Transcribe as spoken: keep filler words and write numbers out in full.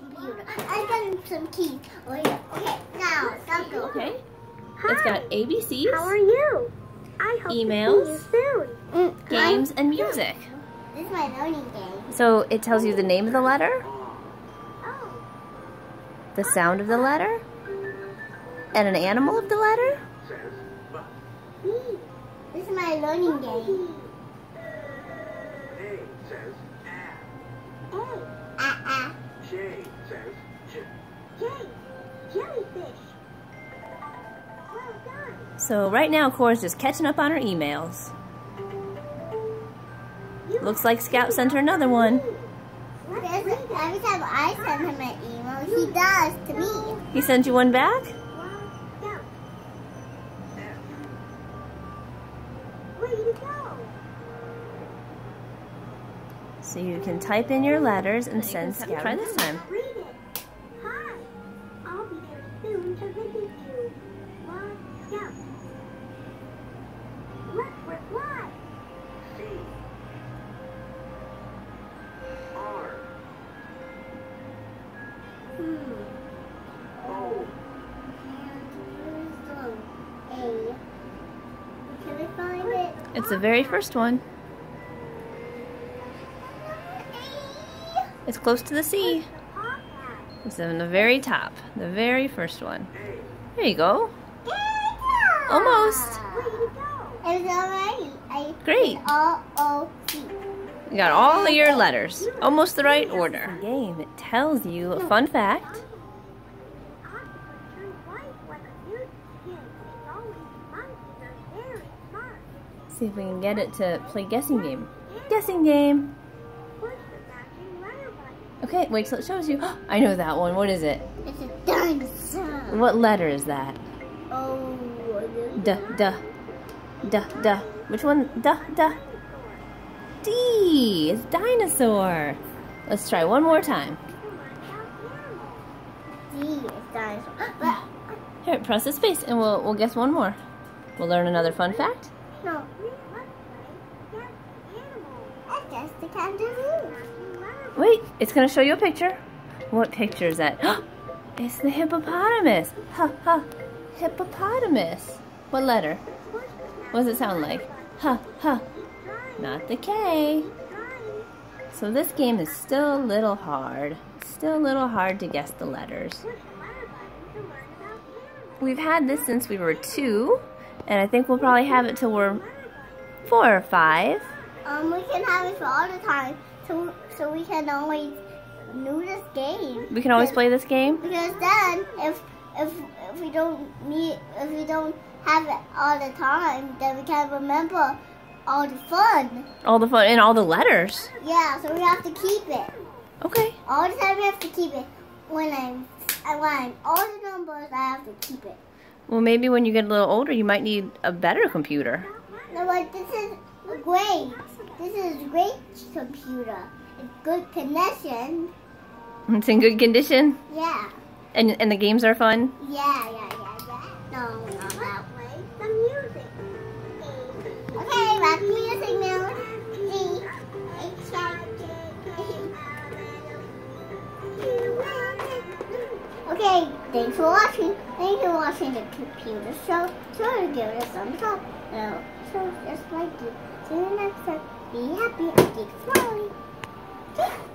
some peanut. I got some keys. Oh, yeah. Okay, now, Scout go. Okay. Hi. It's got A B Cs. How are you? I hope emails, to see you soon. Games, and music. This is my learning game. So it tells you the name of the letter, oh. the sound of the letter, and an animal of the letter. This is my learning game. A says A. A. Ah ah. J says J. J. Jellyfish. Well done. So right now, Cora's just catching up on her emails. Looks like Scout sent her another one. Every time I send him an email, he does to me. He sends you one back? Yeah. Where'd you go? So you can type in your letters and send Scout. Try this time. Read it. Hi. I'll be there soon to visit you. Scout. Let's reply. It's the very first one. It's close to the C. It's in the very top. The very first one. There you go. Almost. It was alright. Great. You got all of your letters. Almost the right order. Game. It tells you a fun fact. See if we can get it to play guessing game. Guessing game. Okay, wait till it shows you. Oh, I know that one. What is it? It's a dinosaur. What letter is that? Oh. Duh, duh, duh, duh. Which one? Duh, duh. D. It's dinosaur. Let's try one more time. D is dinosaur. Here, press the space, and we'll we'll guess one more. We'll learn another fun fact. No. Wait, it's going to show you a picture. What picture is that? It's the hippopotamus. Ha ha. Hippopotamus. What letter? What does it sound like? Ha ha. Not the K. So this game is still a little hard. It's still a little hard to guess the letters. We've had this since we were two. And I think we'll probably have it till we're four or five. Um, we can have it for all the time, so so we can always do this game. We can always play this game? Because then, if if if we don't need, if we don't have it all the time, then we can remember all the fun. All the fun and all the letters. Yeah, so we have to keep it. Okay. All the time we have to keep it. When I'm when I'm all the numbers, I have to keep it. Well, maybe when you get a little older, you might need a better computer. No, but this is great. This is a great computer. It's good condition. It's in good condition? Yeah. And and the games are fun? Yeah, yeah, yeah, yeah. No, not that way. The music. Okay, rock music now. G, H, I, J, K. Okay, thanks for watching. Thank you for watching the computer show. Sure to give it a thumbs up. No, so just like you. See you next time. Be happy and keep smiling.